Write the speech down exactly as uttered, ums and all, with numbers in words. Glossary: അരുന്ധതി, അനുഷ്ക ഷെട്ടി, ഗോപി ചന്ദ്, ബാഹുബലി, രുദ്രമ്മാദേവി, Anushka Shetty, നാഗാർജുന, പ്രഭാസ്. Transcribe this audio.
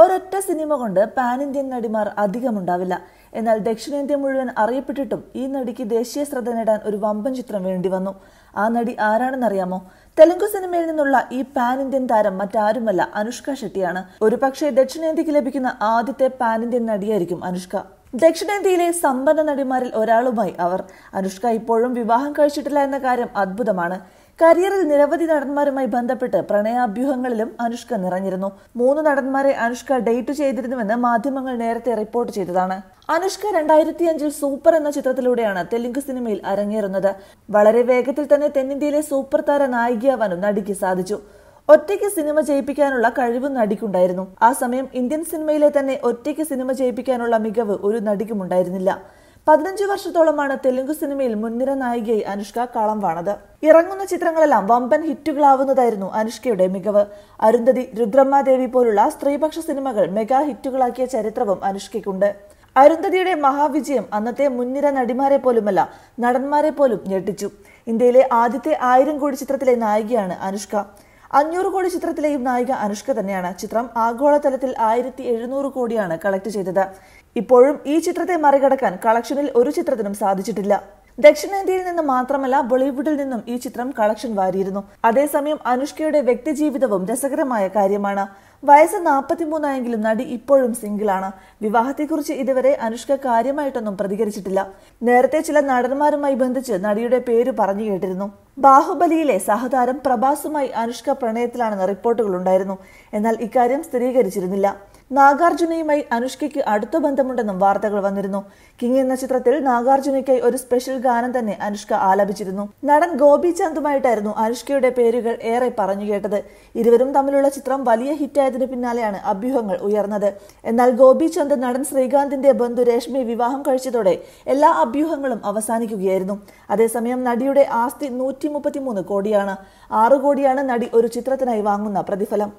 ഒരൊറ്റ സിനിമ കൊണ്ട് pan Indian നടിമാർ അധികമുണ്ടാവില്ല. എന്നാൽ ദക്ഷിണേന്ത്യ മുഴുവൻ അറിയപ്പെട്ടിട്ടും ഈ നടിക്ക് ദേശീയ ശ്രദ്ധ നേടാൻ ഒരു വമ്പൻ ചിത്രം വേണ്ടി വന്നു. ആ നടി ആരാണെന്നറിയാമോ? തെലുങ്ക് സിനിമയിൽ നിന്നുള്ള ഈ പാൻ ഇന്ത്യൻ താരം മറ്റാരുമല്ല, അനുഷ്ക ഷെട്ടിയാണ്. ഒരുപക്ഷെ ദക്ഷിണേന്ത്യക്ക് ലഭിക്കുന്ന ആദ്യത്തെ പാൻ ഇന്ത്യൻ നടിയായിരിക്കും അനുഷ്ക. ദക്ഷിണേന്ത്യയിലെ സമ്പന്ന നടിമാരിൽ ഒരാളുമായി അവർ. അനുഷ്ക ഇപ്പോഴും വിവാഹം കഴിച്ചിട്ടില്ല എന്ന കാര്യം അത്ഭുതമാണ്. കരിയറിൽ നിരവധി നടന്മാരുമായി ബന്ധപ്പെട്ട് പ്രണയാഭ്യൂഹങ്ങളിലും അനുഷ്ക നിറഞ്ഞിരുന്നു. മൂന്ന് നടന്മാരെ അനുഷ്ക ഡേറ്റ് ചെയ്തിരുന്നുവെന്ന് മാധ്യമങ്ങൾ നേരത്തെ റിപ്പോർട്ട് ചെയ്തതാണ്. അനുഷ്ക രണ്ടായിരത്തി അഞ്ചിൽ സൂപ്പർ എന്ന ചിത്രത്തിലൂടെയാണ് തെലുങ്ക് സിനിമയിൽ അരങ്ങേറുന്നത്. വളരെ വേഗത്തിൽ തന്നെ തെന്നിന്ത്യയിലെ സൂപ്പർ താര നായികയാവാനും നടിക്ക് സാധിച്ചു. ഒറ്റയ്ക്ക് സിനിമ ചെയ്യിപ്പിക്കാനുള്ള കഴിവ് നടിക്കുണ്ടായിരുന്നു. ആ സമയം ഇന്ത്യൻ സിനിമയിലെ തന്നെ ഒറ്റയ്ക്ക് സിനിമ ചെയ്യിപ്പിക്കാനുള്ള മികവ് ഒരു നടിക്കുമുണ്ടായിരുന്നില്ല. പതിനഞ്ച് വർഷത്തോളമാണ് തെലുങ്ക് സിനിമയിൽ മുൻനിര നായികയായി അനുഷ്ക കളം വാണത്. ഇറങ്ങുന്ന ചിത്രങ്ങളെല്ലാം വമ്പൻ ഹിറ്റുകളാവുന്നതായിരുന്നു അനുഷ്കയുടെ മികവ്. അരുന്ധതി, രുദ്രമ്മാദേവി പോലുള്ള സ്ത്രീപക്ഷ സിനിമകൾ മെഗാ ഹിറ്റുകളാക്കിയ ചരിത്രവും അനുഷ്കയ്ക്കുണ്ട്. അരുന്ധതിയുടെ മഹാവിജയം അന്നത്തെ മുൻനിര നടിമാരെ പോലുമല്ല, നടന്മാരെ പോലും ഞെട്ടിച്ചു. ഇന്ത്യയിലെ ആദ്യത്തെ ആയിരം കോടി ചിത്രത്തിലെ നായികയാണ് അനുഷ്ക. അഞ്ഞൂറ് കോടി ചിത്രത്തിലെയും നായിക അനുഷ്ക തന്നെയാണ്. ചിത്രം ആഗോളതലത്തിൽ ആയിരത്തി എഴുന്നൂറ് കോടിയാണ് കളക്ട് ചെയ്തത്. ഇപ്പോഴും ഈ ചിത്രത്തെ മറികടക്കാൻ കളക്ഷനിൽ ഒരു ചിത്രത്തിനും സാധിച്ചിട്ടില്ല. ദക്ഷിണേന്ത്യയിൽ നിന്ന് മാത്രമല്ല, ബോളിവുഡിൽ നിന്നും ഈ ചിത്രം കളക്ഷൻ വാരിയിരുന്നു. അതേസമയം അനുഷ്കയുടെ വ്യക്തിജീവിതവും രസകരമായ കാര്യമാണ്. വയസ്സ് നാൽപ്പത്തിമൂന്നായെങ്കിലും നടി ഇപ്പോഴും സിംഗിളാണ്. വിവാഹത്തെക്കുറിച്ച് ഇതുവരെ അനുഷ്ക കാര്യമായിട്ടൊന്നും പ്രതികരിച്ചിട്ടില്ല. നേരത്തെ ചില നടന്മാരുമായി ബന്ധിച്ച് നടിയുടെ പേര് പറഞ്ഞു കേട്ടിരുന്നു. ബാഹുബലിയിലെ സഹതാരം പ്രഭാസുമായി അനുഷ്ക പ്രണയത്തിലാണെന്ന റിപ്പോർട്ടുകളുണ്ടായിരുന്നു. എന്നാൽ ഇക്കാര്യം സ്ഥിരീകരിച്ചിരുന്നില്ല. നാഗാർജുനയുമായി അനുഷ്കയ്ക്ക് അടുത്ത ബന്ധമുണ്ടെന്നും വാർത്തകൾ വന്നിരുന്നു. കിങ് എന്ന ചിത്രത്തിൽ നാഗാർജുനയ്ക്കായി ഒരു സ്പെഷ്യൽ ഗാനം തന്നെ അനുഷ്ക ആലപിച്ചിരുന്നു. നടൻ ഗോപി ചന്ദുമായിട്ടായിരുന്നു അനുഷ്കയുടെ പേരുകൾ ഏറെ പറഞ്ഞു കേട്ടത്. ഇരുവരും തമ്മിലുള്ള ചിത്രം വലിയ ഹിറ്റായതിനു പിന്നാലെയാണ് അഭ്യൂഹങ്ങൾ ഉയർന്നത്. എന്നാൽ ഗോപി ചന്ദ് നടൻ ശ്രീകാന്തിന്റെ ബന്ധു രേഷ്മയെ വിവാഹം കഴിച്ചതോടെ എല്ലാ അഭ്യൂഹങ്ങളും അവസാനിക്കുകയായിരുന്നു. അതേസമയം നടിയുടെ ആസ്തി നൂറ്റി മുപ്പത്തിമൂന്ന് കോടിയാണ്. ആറു കോടിയാണ് നടി ഒരു ചിത്രത്തിനായി വാങ്ങുന്ന പ്രതിഫലം.